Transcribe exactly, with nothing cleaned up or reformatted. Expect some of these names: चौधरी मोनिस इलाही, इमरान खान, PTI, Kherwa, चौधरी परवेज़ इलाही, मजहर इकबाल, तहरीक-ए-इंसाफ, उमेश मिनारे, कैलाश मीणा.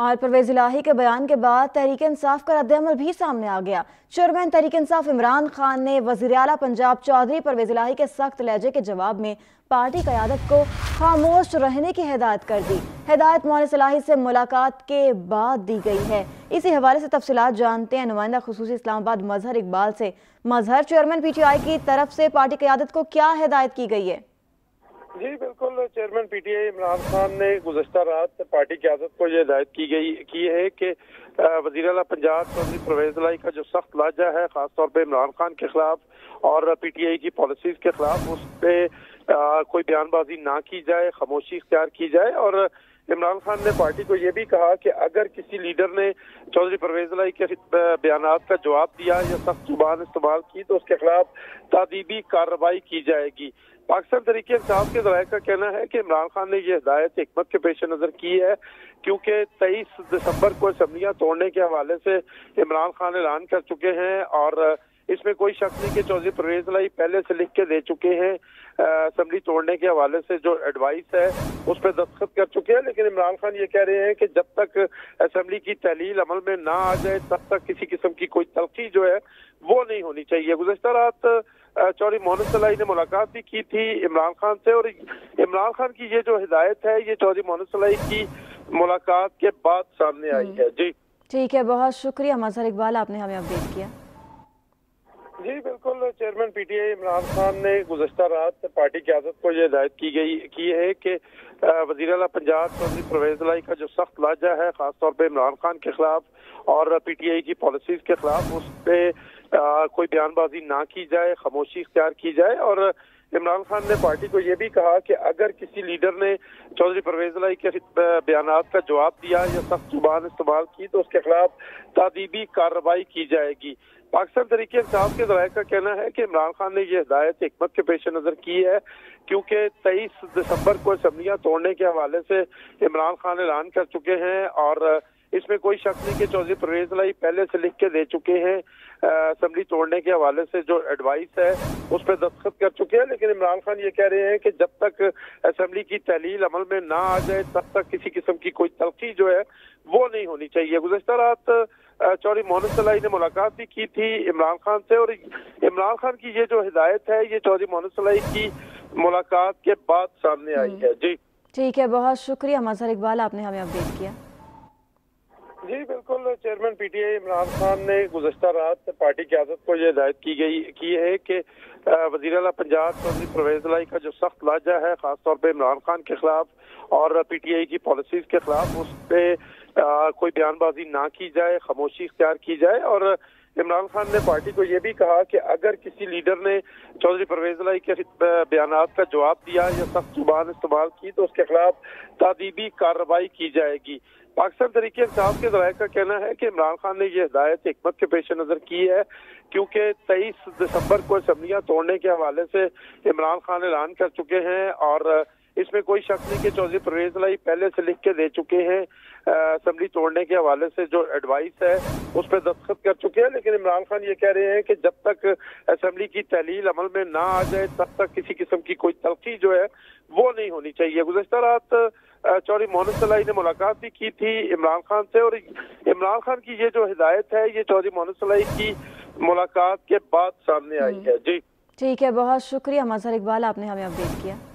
और परवेज़ इलाही के बयान के बाद तहरीक-ए-इंसाफ का रद्द-ए-अमल भी सामने आ गया। चेयरमैन तहरीक-ए-इंसाफ इमरान खान ने वज़ीर-ए-आला पंजाब चौधरी परवेज़ इलाही के सख्त लहजे के जवाब में पार्टी क़यादत को खामोश रहने की हिदायत कर दी। हिदायत मोनिस इलाही से मुलाकात के बाद दी गई है। इसी हवाले से तफसीलात जानते हैं नुमाइंदा खुसूसी इस्लामाबाद मजहर इकबाल से। Mazhar, chairman P T I की तरफ से पार्टी क़यादत को क्या हिदायत की गई है? जी बिल्कुल, chairman P T I इमरान खान ने गुज़श्ता रात पार्टी क़यादत को यह हिदायत की गई की है कि वज़ीर-ए-आला पंजाब चौधरी परवेज़ इलाही का जो सख्त लहजा है खासतौर पर इमरान खान के खिलाफ और पी टी आई की पॉलिसीज़ के खिलाफ, उस पर कोई बयानबाजी ना की जाए, खामोशी इख्तियार की जाए। और इमरान खान ने पार्टी को ये भी कहा कि अगर किसी लीडर ने चौधरी परवेज़ इलाही के बयान का जवाब दिया या सख्त जुबान इस्तेमाल की तो उसके खिलाफ तादीबी कार्रवाई की जाएगी। पाकिस्तान तरीके इंसाफ के ज़राए का कहना है कि इमरान खान ने यह हिदायत हिकमत के पेश नज़र की है, क्योंकि तेईस दिसंबर को असम्बलियाँ तोड़ने के हवाले से इमरान खान ऐलान कर चुके हैं और इसमें कोई शक नहीं कि चौधरी परवेज़ इलाही पहले से लिख के दे चुके हैं असम्बली तोड़ने के हवाले से जो एडवाइस है उस पर दस्तखत कर चुके हैं। लेकिन इमरान खान ये कह रहे हैं कि जब तक असम्बली की तहलील अमल में ना आ जाए तब तक किसी किस्म की कोई तलखी जो है वो नहीं होनी चाहिए। गुज़श्ता रात चौधरी मोनिस इलाही ने मुलाकात भी की थी इमरान खान से और इमरान खान की ये जो हिदायत है ये चौधरी मोनिस इलाही की मुलाकात के बाद सामने आई है। जी ठीक है, बहुत शुक्रिया मजहर इकबाल, आपने हमें अपडेट किया। जी बिल्कुल, chairman P T I इमरान खान ने गुज़श्ता रात पार्टी क़यादत को यह हिदायत की गई की है कि वज़ीर-ए-आला पंजाब चौधरी परवेज़ इलाही का जो सख्त लहजा है खासतौर पर इमरान खान के खिलाफ और पी टी आई की पॉलिसीज़ के खिलाफ, उस पर कोई बयानबाजी ना की जाए, खामोशी इख्तियार की जाए। और इमरान खान ने पार्टी को ये भी कहा कि अगर किसी लीडर ने चौधरी परवेज़ इलाही के बयान का जवाब दिया या सख्त जुबान इस्तेमाल की तो उसके खिलाफ तादीबी कार्रवाई की जाएगी। पाकिस्तान तरीके इंसाफ के ज़राए का कहना है कि इमरान खान ने यह हिदायत हिकमत के पेश नज़र की है, क्योंकि तेईस दिसंबर को असम्बलियाँ तोड़ने के हवाले से इमरान खान ऐलान कर चुके हैं और इसमें कोई शक नहीं कि चौधरी परवेज़ इलाही पहले से लिख के दे चुके हैं असम्बली तोड़ने के हवाले से जो एडवाइस है उस पर दस्तखत कर चुके हैं। लेकिन इमरान खान ये कह रहे हैं कि जब तक असम्बली की तहलील अमल में ना आ जाए तब तक किसी किस्म की कोई तलखी जो है वो नहीं होनी चाहिए। गुज़श्ता रात चौधरी मोनिस इलाही ने मुलाकात भी की थी इमरान खान से और इमरान खान की ये जो हिदायत है ये चौधरी मोनिस इलाही की मुलाकात के बाद सामने आई है। जी ठीक है, बहुत शुक्रिया मजहर इकबाल, आपने हमें अपडेट किया। जी बिल्कुल, chairman P T I इमरान खान ने गुज़श्ता रात पार्टी क़यादत को यह हिदायत की गई की है कि वज़ीर-ए-आला पंजाब चौधरी परवेज़ इलाही का जो सख्त लहजा है खासतौर पर इमरान खान के खिलाफ और पी टी आई की पॉलिसीज़ के खिलाफ, उस पर कोई बयानबाजी ना की जाए, खामोशी इख्तियार की जाए। और इमरान खान ने पार्टी को ये भी कहा कि अगर किसी लीडर ने चौधरी परवेज़ इलाही के बयान का जवाब दिया या सख्त जुबान इस्तेमाल की तो उसके खिलाफ तादीबी कार्रवाई की जाएगी। पाकिस्तान तरीके इंसाफ के ज़राए का कहना है कि इमरान खान ने यह हिदायत हिकमत के पेश नज़र की है, क्योंकि तेईस दिसंबर को असम्बलियाँ तोड़ने के हवाले से इमरान खान ऐलान कर चुके हैं और इसमें कोई शक नहीं कि चौधरी परवेज़ इलाही पहले से लिख के दे चुके हैं असम्बली तोड़ने के हवाले से जो एडवाइस है उस पर दस्तखत कर चुके हैं। लेकिन इमरान खान ये कह रहे हैं कि जब तक असम्बली की तहलील अमल में ना आ जाए तब तक किसी किस्म की कोई तलखी जो है वो नहीं होनी चाहिए। गुज़श्ता रात चौधरी मोनिस इलाही ने मुलाकात भी की थी इमरान खान से और इमरान खान की ये जो हिदायत है ये चौधरी मोनिस इलाही की मुलाकात के बाद सामने आई है। जी ठीक है, बहुत शुक्रिया मजहर इकबाल, आपने हमें अपडेट किया।